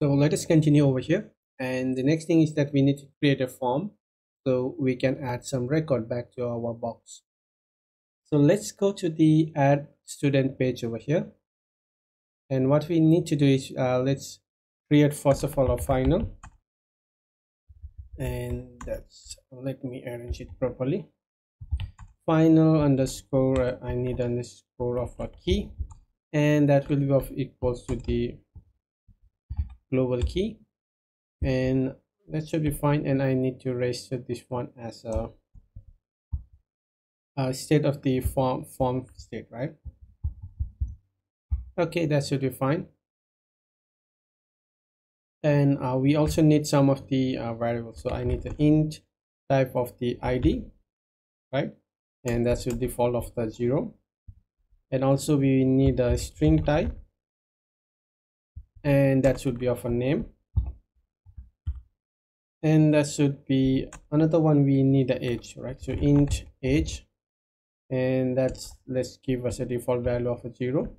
So let us continue over here, and the next thing is that we need to create a form so we can add some record back to our box. So let's go to the add student page over here, and what we need to do is let's create first of all a final, and that's, let me arrange it properly, final underscore I need underscore of a key, and that will be of equals to the global key, and that should be fine. And I need to register this one as a state of the form state, right? Okay, that should be fine. And we also need some of the variables, so I need the int type of the id, right? And that should default of the 0, and also we need a string type, and that should be of a name, and that should be another one. We need the age, right? So int age, and that's, let's give us a default value of a 0,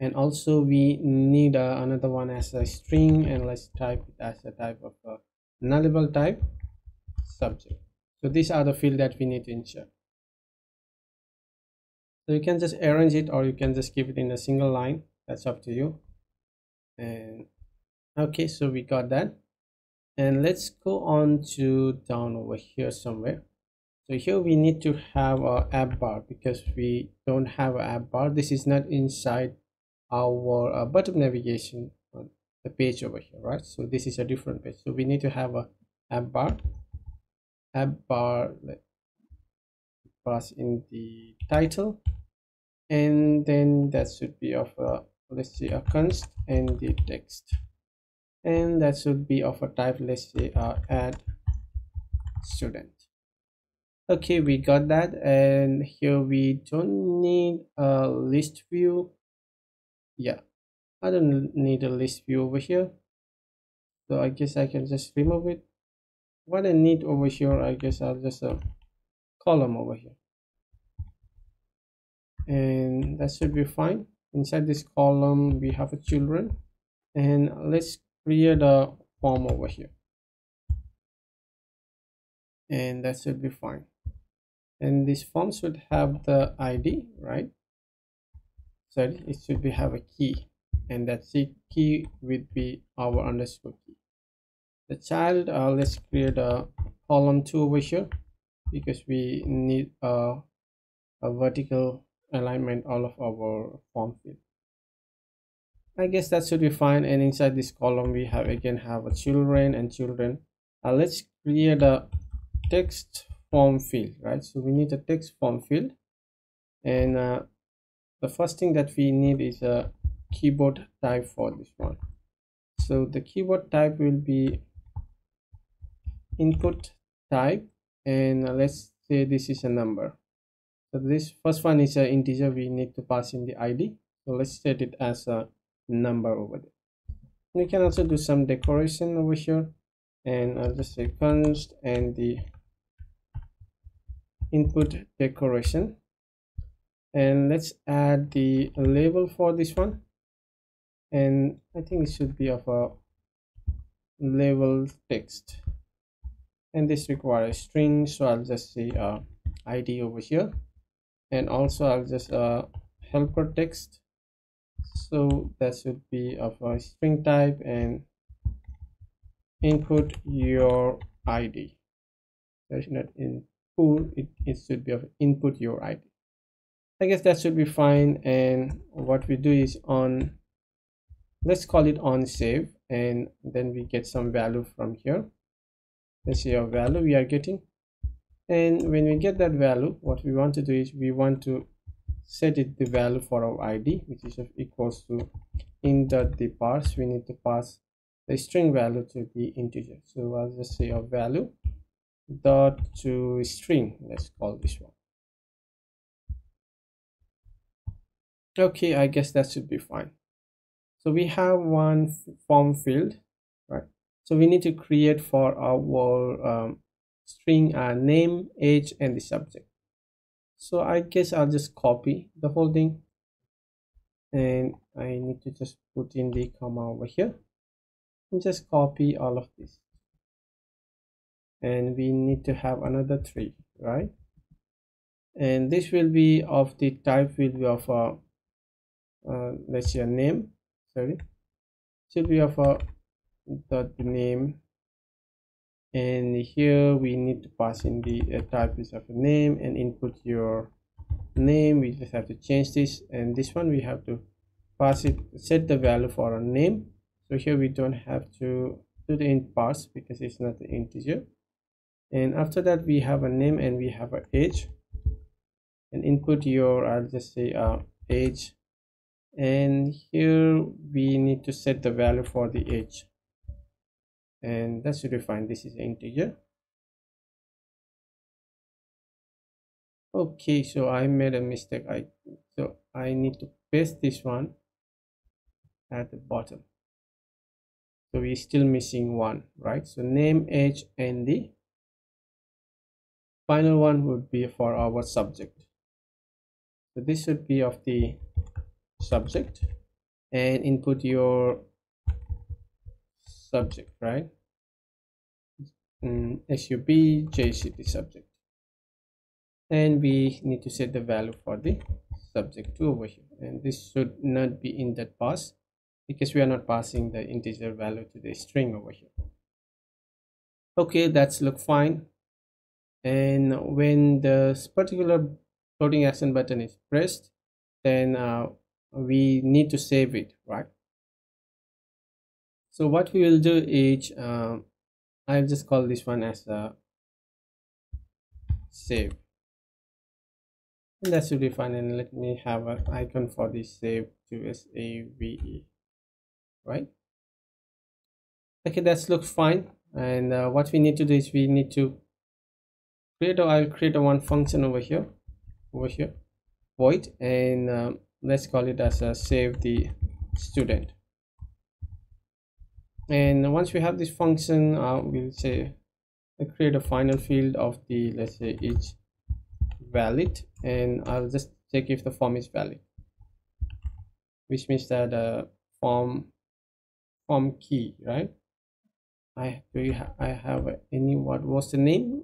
and also we need another one as a string, and let's type it as a type of a nullable type subject. So these are the fields that we need to insert. So you can just arrange it, or you can just keep it in a single line, that's up to you. And okay, so we got that, and let's go on to down over here somewhere. So here we need to have our app bar, because we don't have an app bar. This is not inside our bottom navigation on the page over here, right? So this is a different page, so we need to have a app bar. Let's pass in the title, and then that should be of a, let's say a const, and the text, and that should be of a type, let's say add student. Okay, we got that. And here we don't need a list view. Yeah, I don't need a list view over here, so I guess I can just remove it. What I need over here, I guess I'll just column over here, and that should be fine. Inside this column we have a children, and let's create a form over here, and that should be fine. And this form should have the id, right? Sorry, it should be have a key, and that key will be our underscore key. The child, let's create a column 2 over here, because we need a vertical alignment all of our form field. I guess that should be fine. And inside this column we have again have a children and children. Let's create a text form field, right? So we need a text form field, and the first thing that we need is a keyboard type for this one. So the keyboard type will be input type, and let's say this is a number. So this first one is an integer, we need to pass in the id, so let's set it as a number over there. We can also do some decoration over here, and I'll just say const and the input decoration, and let's add the label for this one, and I think it should be of a label text, and this requires string, so I'll just say id over here, and also I'll just helper text, so that should be of a string type, and input your id. That's not input, it should be of input your id. I guess that should be fine. And what we do is on, let's call it on save, and then we get some value from here. Let's see our value we are getting, and when we get that value, what we want to do is we want to set it the value for our id, which is equals to in the parse. We need to pass the string value to the integer, so I'll just say a value dot to string, let's call this one. Okay, I guess that should be fine. So we have one form field, right? So we need to create for our string name, age, and the subject. So I guess I'll just copy the whole thing, and I need to just put in the comma over here. just copy all of this, and we need to have another three, right? And this will be of the type will be of a let's say a name, sorry, should be of a dot name, and here we need to pass in the type is of a name and input your name. We just have to change this, and this one we have to pass it, set the value for a name. So here we don't have to do the int parse because it's not an integer. And after that we have a name and we have an age, and input your, I'll just say age, and here we need to set the value for the age, and that should be fine. This is an integer. Okay, so I made a mistake. So I need to paste this one at the bottom. So we're still missing one, right? So name, age, and the final one would be for our subject. So this should be of the subject, and input your subject, right? SUB JCT subject, and we need to set the value for the subject to over here, and this should not be in that pass because we are not passing the integer value to the string over here. Okay, that's look fine. And when this particular floating action button is pressed, then we need to save it, right? So what we will do is I'll just call this one as a save, and that should be fine. And let me have an icon for this save to SAVE, right? Okay, that's looks fine. And what we need to do is we need to create, or I'll create a one function over here, void, and let's call it as a save the student. And once we have this function, we'll say create a final field of the, let's say, each valid, and I'll just check if the form is valid, which means that form key, right? I have any, what was the name?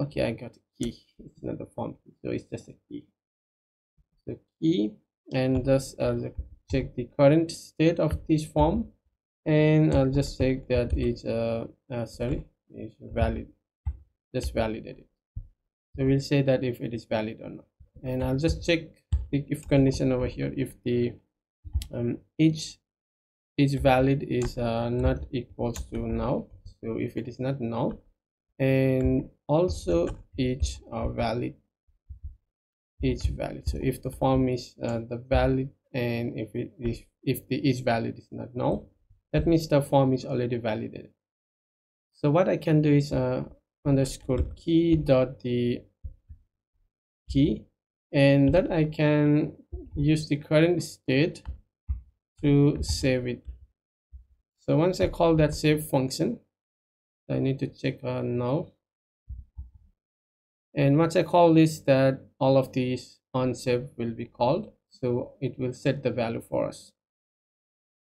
Okay, I got a key. It's not the form key, so it's just a key. So key, and just check the current state of this form, and I'll just check that it's is valid. Just validate it. So we'll say that if it is valid or not, and I'll just check the if condition over here. If the each valid is not equals to null, so if it is not null, and also each valid, so if the form is the valid, and if it is, if the each valid is not null, that means the form is already validated. So what I can do is underscore key dot the key, and that I can use the current state to save it. So once I call that save function, I need to check now, and once I call this, that all of these on save will be called, so it will set the value for us.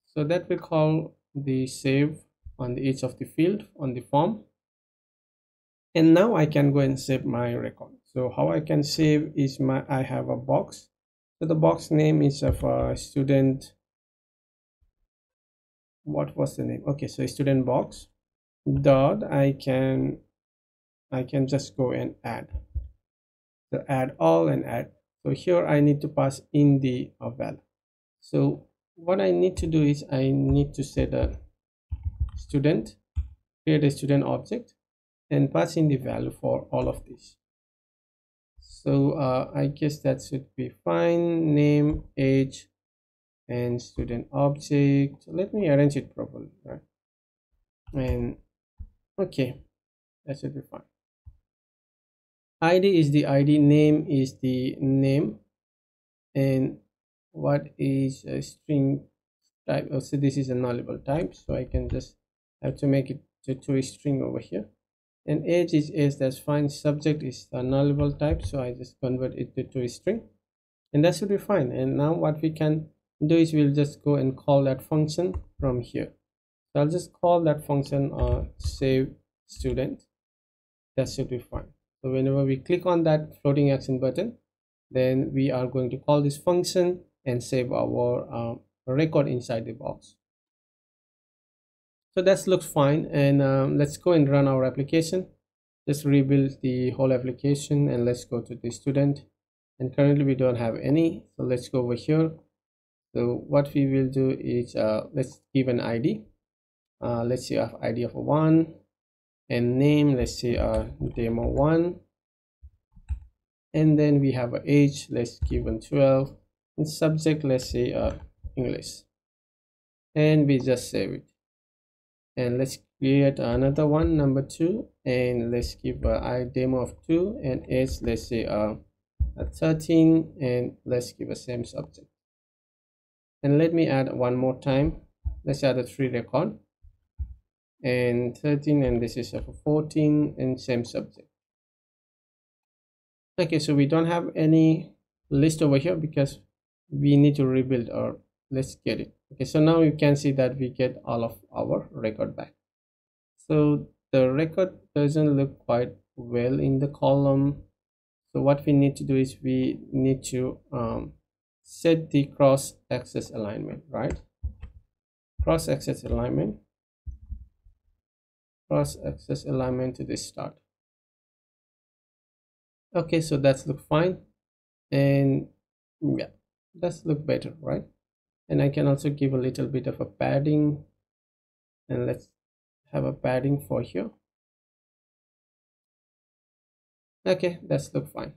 So that we call the save on the each of the field on the form, and now I can go and save my record. So how I can save is I have a box, so the box name is of a student, what was the name, okay, so student box dot I can just go and add, so add all and add. So here I need to pass in the value. So what I need to do is I need to set a student, create a student object, and pass in the value for all of this. So I guess that should be fine. Name, age, and student object. Let me arrange it properly, right? And okay, that should be fine. ID is the ID, name is the name, and what is a string type? Oh, so this is a nullable type, so I can just have to make it to a string over here. And age is age, that's fine. Subject is a nullable type, so I just convert it to a string, and that should be fine. And now what we can do is we'll just go and call that function from here. So I'll just call that function save student. That should be fine. So whenever we click on that floating action button, then we are going to call this function and save our record inside the box. So that looks fine, and let's go and run our application. Let's rebuild the whole application, and let's go to the student. And currently we don't have any, so let's go over here. So what we will do is let's give an ID. Let's say I have ID of 1, and name, let's say demo1, and then we have age, let's give an 12, and subject, let's say English, and we just save it. And let's create another one, number 2, and let's give I demo of 2, and age, let's say 13, and let's give the same subject. And let me add one more time, let's add a 3 record, and 13, and this is 14, and same subject. Okay, so we don't have any list over here because we need to rebuild our. Let's get it. Okay, so now you can see that we get all of our record back. So the record doesn't look quite well in the column. So what we need to do is we need to set the cross axis alignment, right? Cross axis alignment. Cross axis alignment to this start. Okay, so that's look fine, and yeah, that's look better, right? And I can also give a little bit of a padding, and let's have a padding for here. Okay, that's look fine.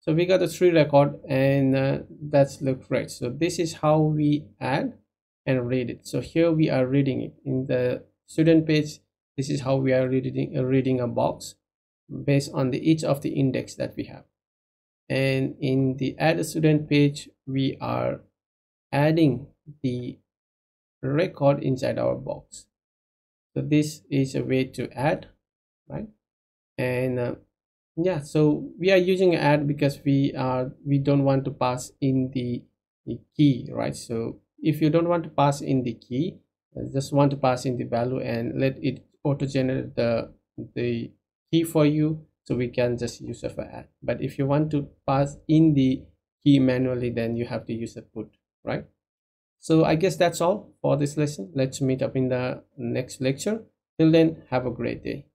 So we got a 3 record, and that's look great. So this is how we add and read it. So here we are reading it in the student page. This is how we are reading a box based on each of the index that we have. And in the add a student page, we are adding the record inside our box. So this is a way to add, right? And yeah, so we are using add because we don't want to pass in the key, right? So if you don't want to pass in the key, just want to pass in the value and let it auto generate the key for you, so we can just use of add. But if you want to pass in the key manually, then you have to use a put, right? So I guess that's all for this lesson. Let's meet up in the next lecture. Till then, have a great day.